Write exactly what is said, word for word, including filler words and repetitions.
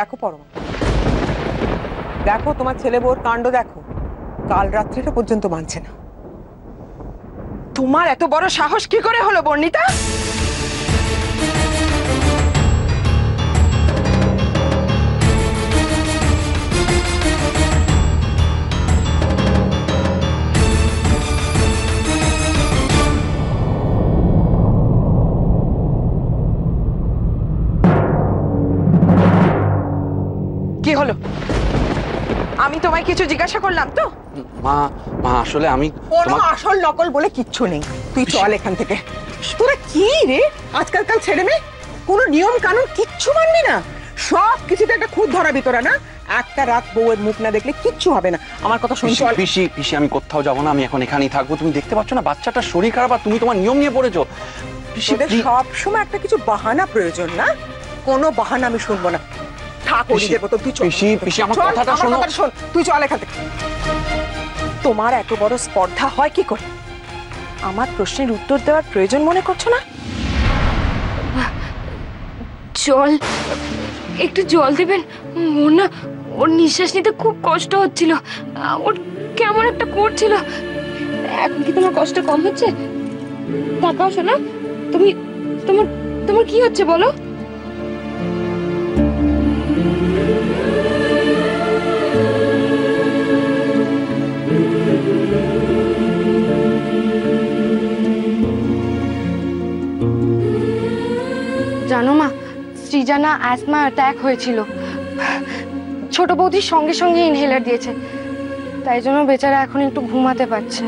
দেখো পরমা, দেখো তোমার ছেলে বউর কাণ্ড দেখো, কাল রাত্রিটা পর্যন্ত মানছে না। তোমার এত বড় সাহস কি করে হলো বর্ণিতা? কি হলো? আমি তোমায় কিছু জিজ্ঞাসা করলাম তো? মা, মা আসলে আমি কোনো আসল নকল বলে কিচ্ছু নেই। তুই চল এখান থেকে। তোরা কি রে আজকালকার ছেড়ে মেয়ে, কোনো নিয়ম কানুন কিচ্ছু মানবি না, সব কিছুতে একটা খুঁত ধরাবি তোরা। না একটা রাত বউয়ের মুখ না দেখলে কিচ্ছু হবে না। আমার কথা শুন চল। পিসি, পিসি আমি কোথাও যাব না, আমি এখন এখানেই থাকবো। তুমি দেখতে পাচ্ছ না বাচ্চাটার শরীর খারাপ, আর তুমি তোমার নিয়ম নিয়ে পড়েছো। পিসিদের সব সময় একটা কিছু বাহানা প্রয়োজন, না কোনো বাহানা আমি শুনবো না। তোমার এত বড় স্পর্ধা হয় কি করে? আমার প্রশ্নের উত্তর দেওয়ার প্রয়োজন মনে করছো না? জল, একটু জল দেবেন? ওর না, ওর নিঃশ্বাস নিতে খুব কষ্ট হচ্ছিল, ওর কেমন একটা করছিল। এখন কি তোমার কষ্ট কম হচ্ছে? তাকাও শোনা, তুমি তোমার তোমার কি হচ্ছে বলো? জানো মা, সৃজানা অ্যাজমা অ্যাটাক হয়েছিল, ছোট বৌদির সঙ্গে সঙ্গে ইনহেলার দিয়েছে, তাই জন্য বেচারা এখন একটু ঘুমাতে পারছে।